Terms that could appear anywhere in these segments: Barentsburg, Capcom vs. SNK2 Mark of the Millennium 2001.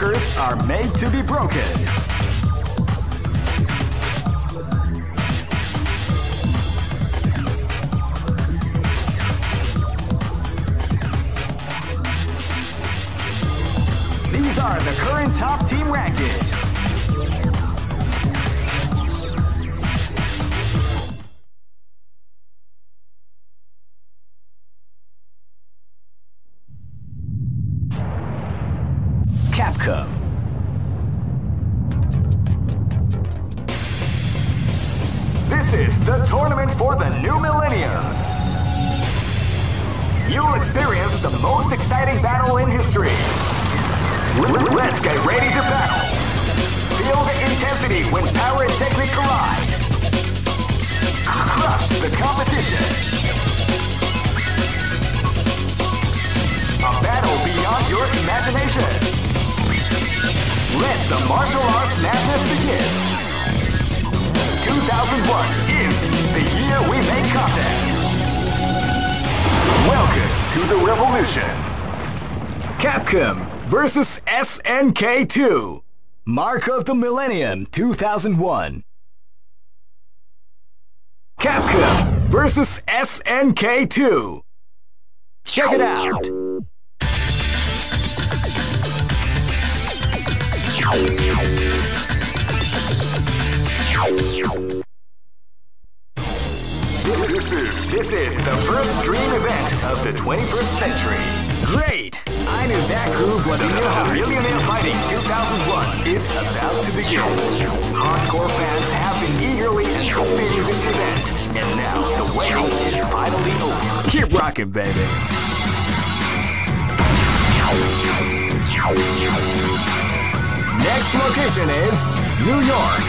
records are made to be broken. These are the current top team rankings. Capcom. This is the tournament for the new millennium. You'll experience the most exciting battle in history. Let's get ready to battle. Feel the intensity when power and technique collide. Crush the competition. A battle beyond your imagination. Let the martial arts madness begin. 2001 is the year we make contact. Welcome to the revolution. Capcom vs. SNK2 Mark of the Millennium 2001. Capcom vs. SNK2. Check it out. This is the first dream event of the 21st century. Great! I knew that groove was in your heart. Millionaire Fighting 2001 is about to begin. Hardcore fans have been eagerly anticipating this event, and now the way is finally open. Keep rocking, baby. Next location is New York.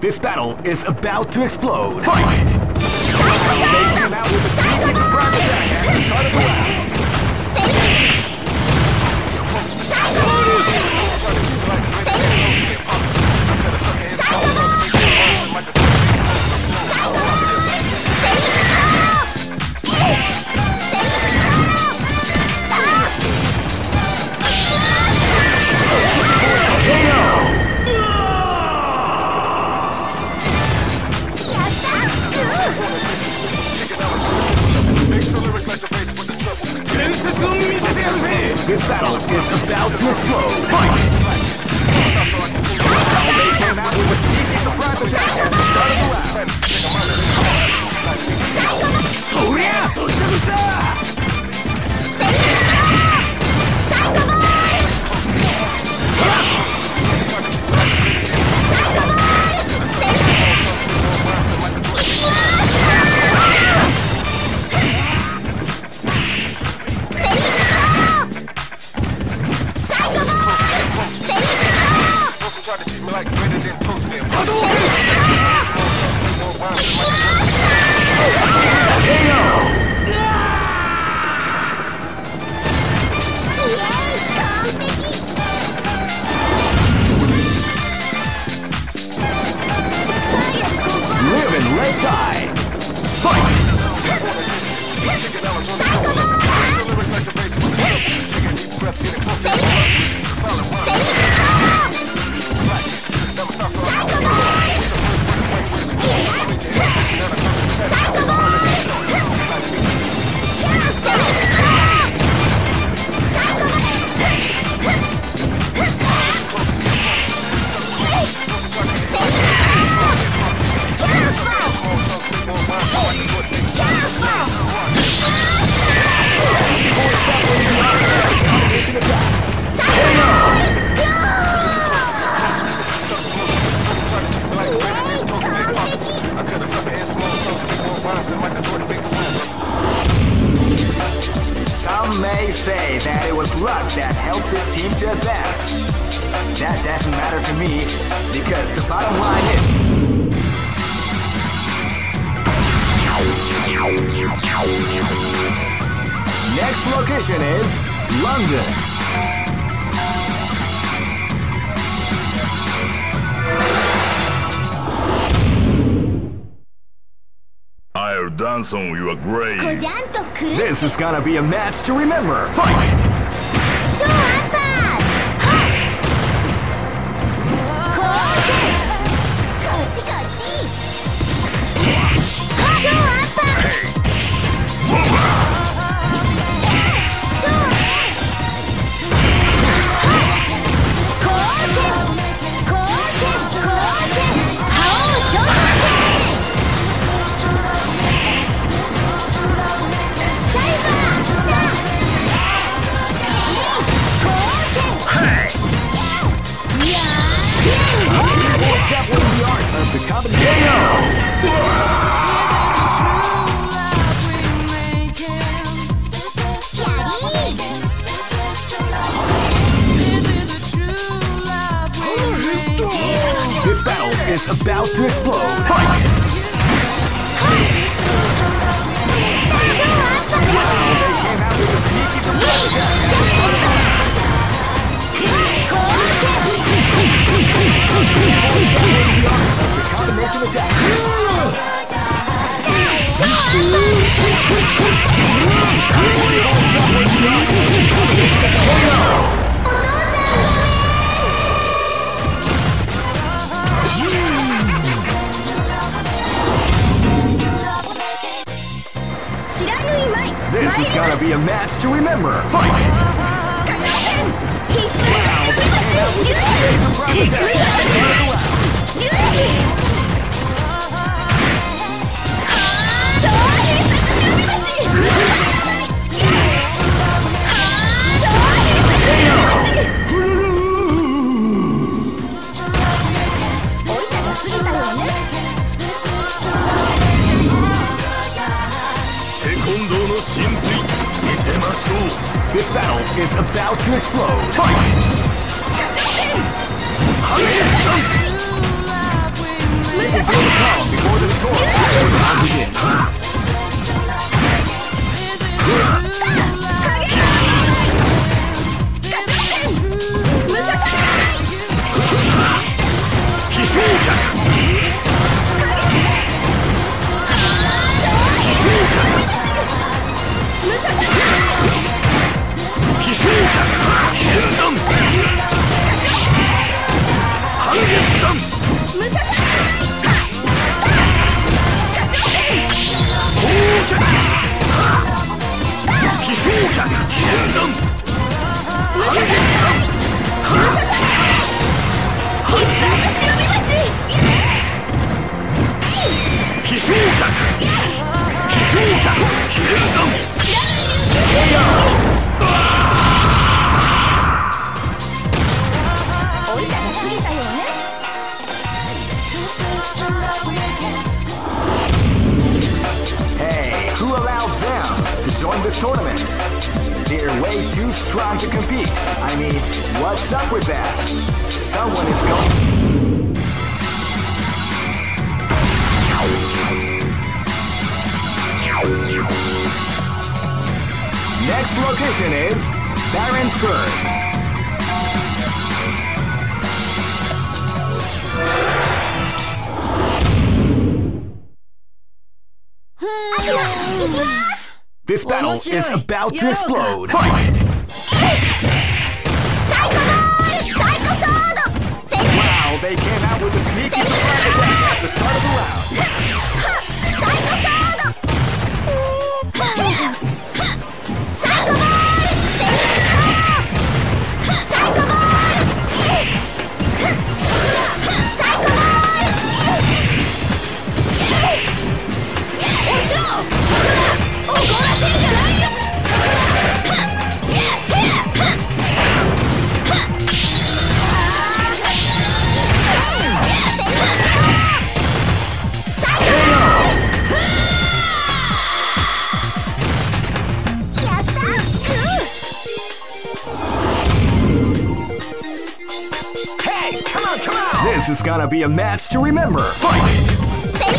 This battle is about to explode. Fight! They come out with a sneaky surprise attack at the start of the round. This battle is about to explode. Fight! They came out with a sneaky surprise attack at the start of the round. Some may say that it was luck that helped this team to advance. That doesn't matter to me, because the bottom line is... Next location is London. I'll dance on your grave. This is gonna be a match to remember. Fight! The combination. This battle is about to explode. Fight! This is gonna be a match to remember. Fight! This battle is about to explode. Fight! Tournament. They're way too strong to compete. I mean, what's up with that? Someone is going. Next location is Barentsburg. This battle is about to explode. Fight! Wow, they came out with a sneaky attack at the start of the round. This is gonna be a match to remember. Fight! They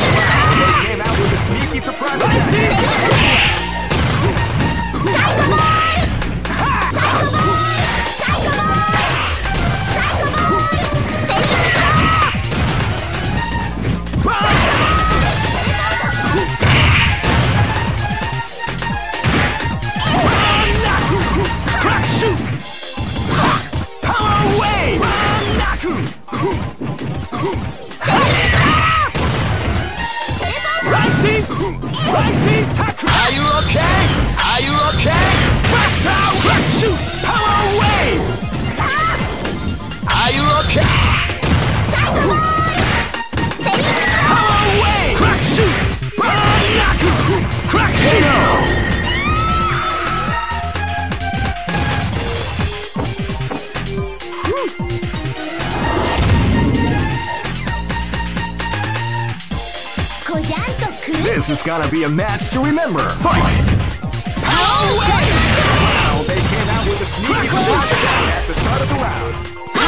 came out with a sneaky surprise attack. It's gonna be a match to remember. Fight! Now they came out with a sneaky shot at the start of the round. KO!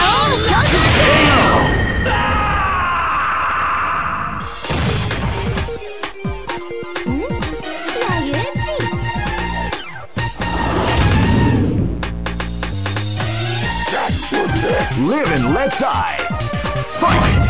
Live and let die. Fight!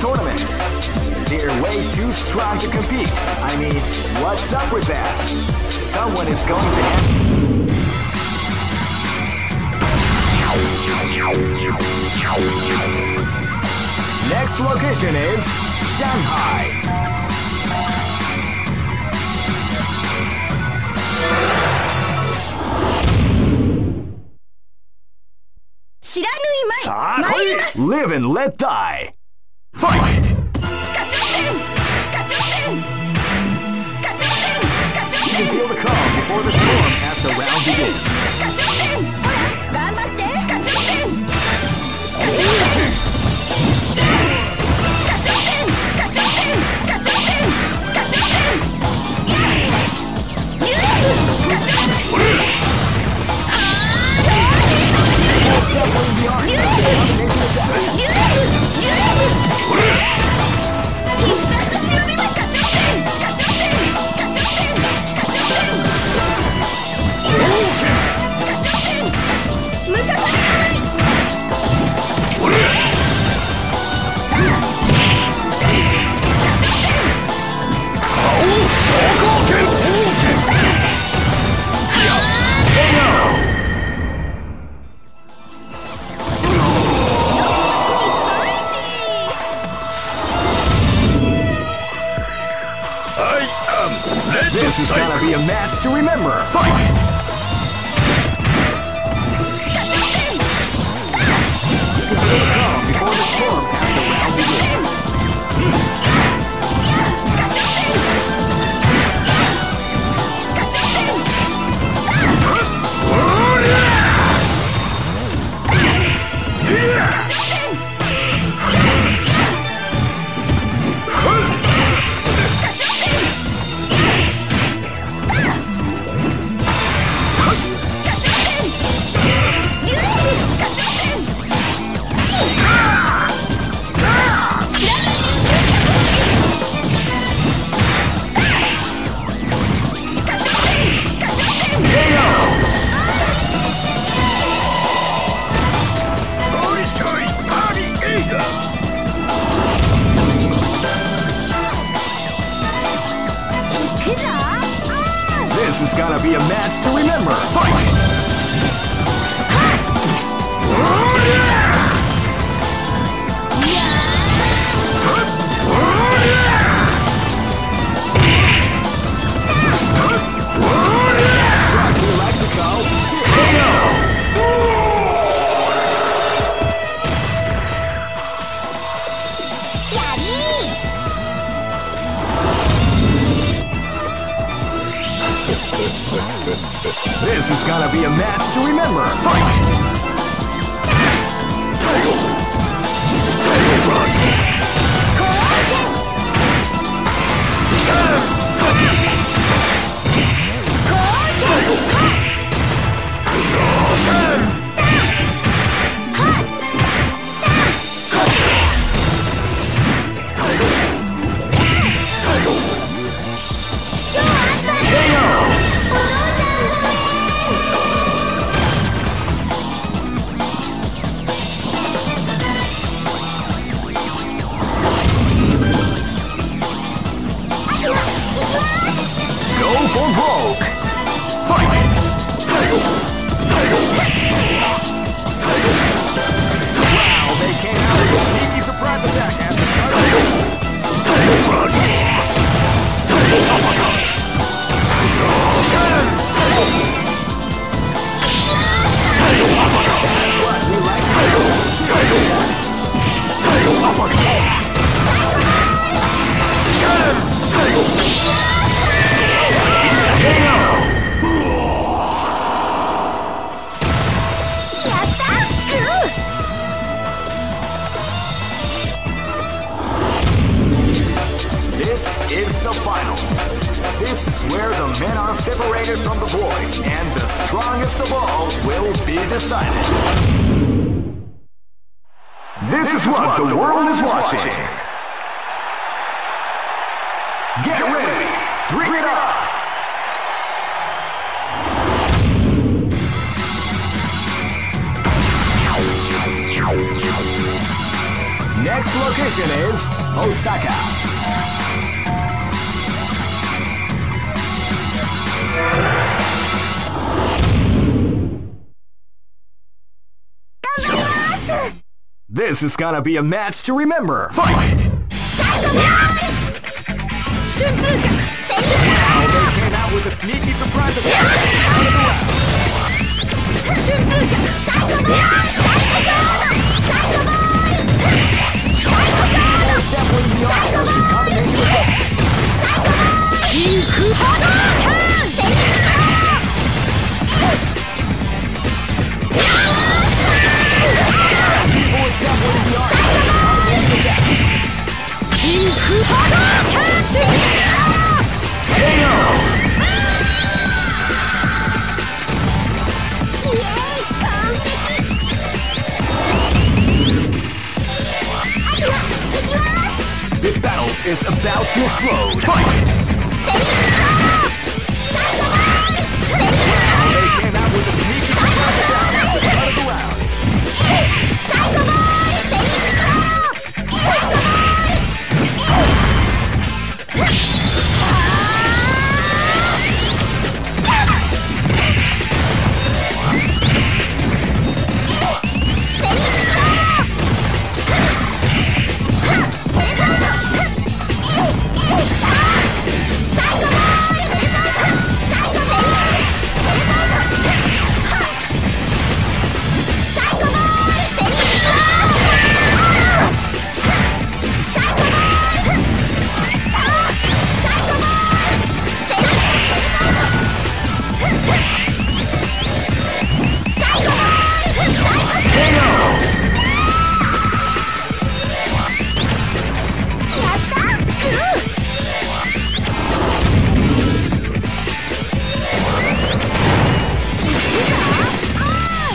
Tournament. They're way too strong to compete. I mean, what's up with that? Someone is going to have... Next location is Shanghai. Live and let die. Fight! You can feel the calm before the storm as the round begins. This is gonna be a match to remember. Fight! Before the storm at the round begins. This is gonna be a match to remember. Fight! This is gonna be a match to remember. Fight! Tiger! Tiger Cross! Go for broke! Fight! is the final. This is where the men are separated from the boys, and the strongest of all will be decided. This is what the world is watching. Get ready. Bring it up. Next location is Osaka. This is gonna be a match to remember. Fight! Now they came out with a sneaky surprise of out of the way. This battle is about to explode. Fight! Wow, they came out with a sneak out of the round.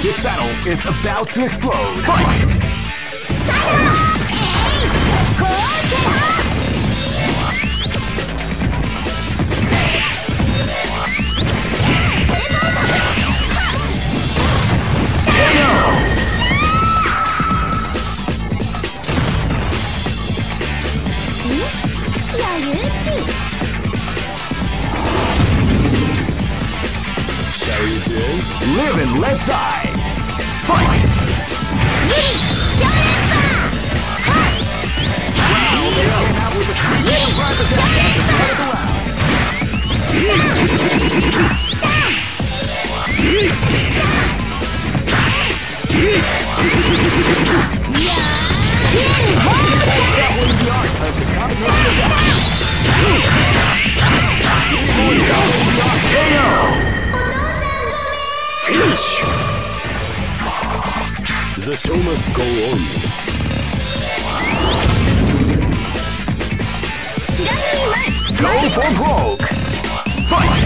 This battle is about to explode. Fight! Live and let die! Fight! The show must go on. Go for broke! Fight!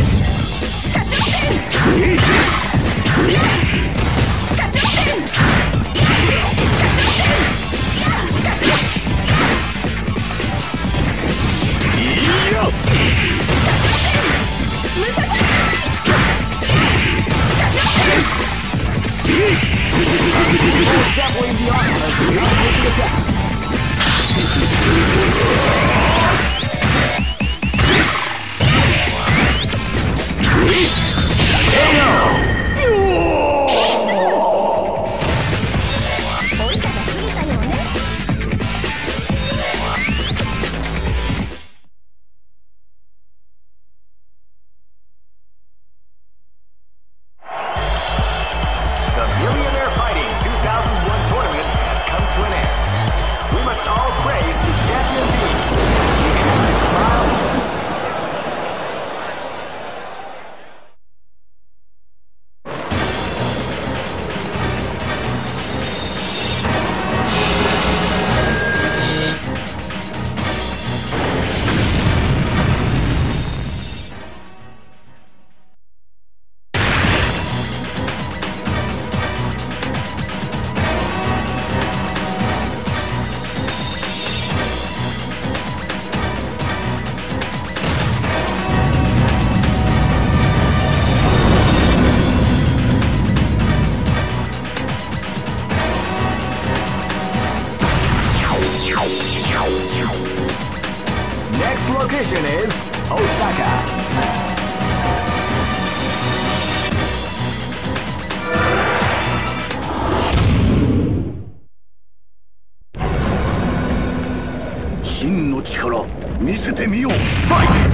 location is Osaka. Fight!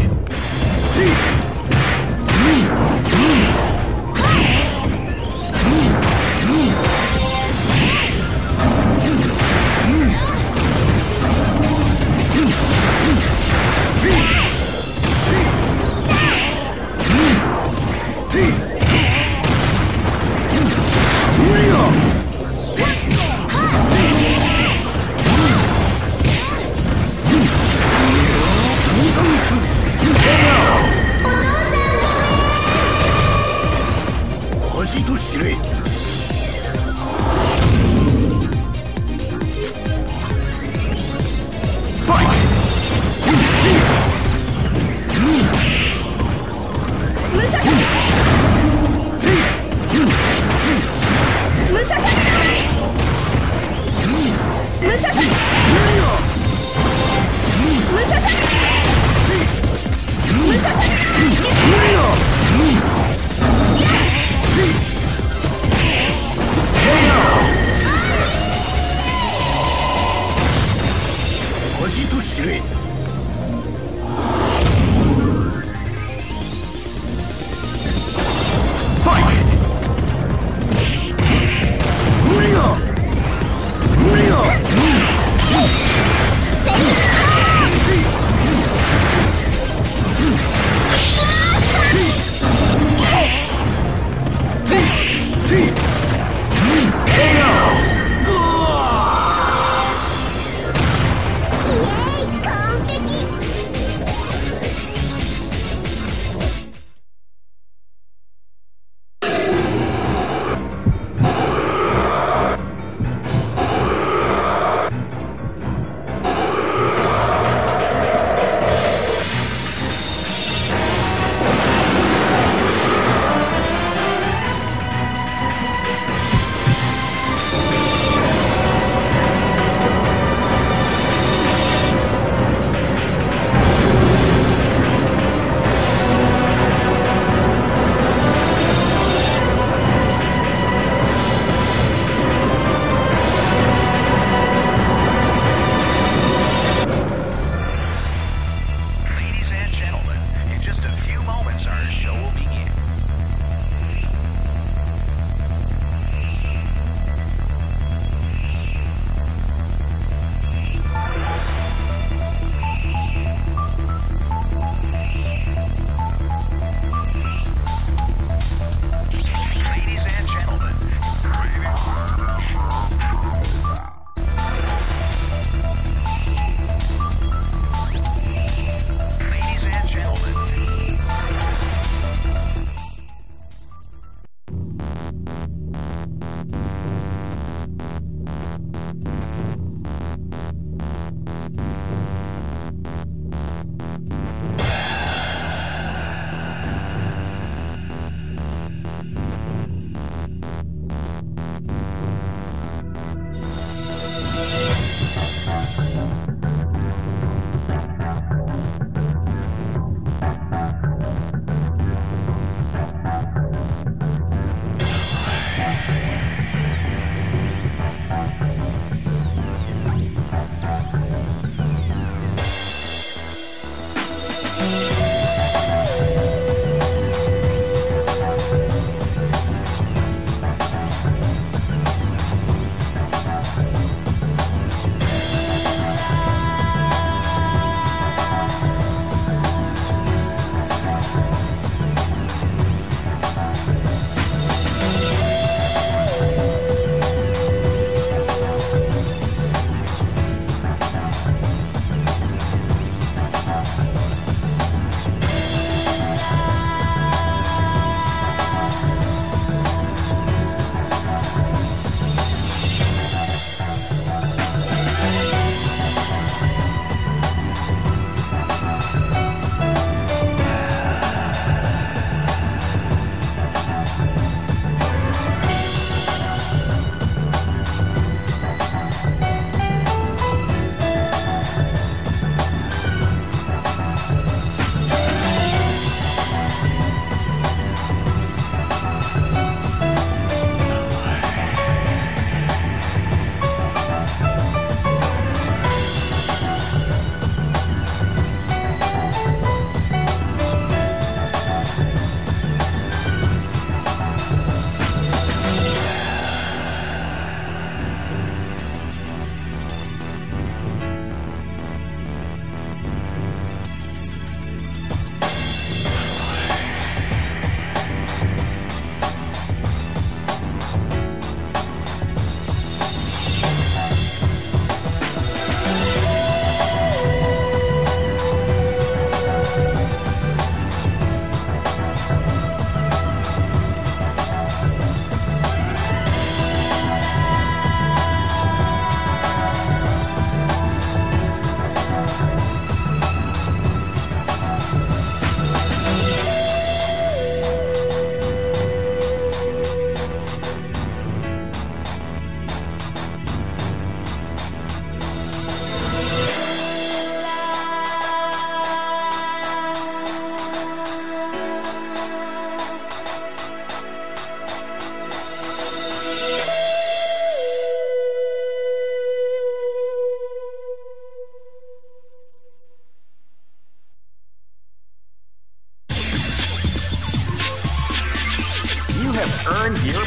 earn your...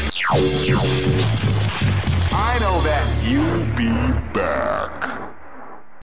I know that you'll be back.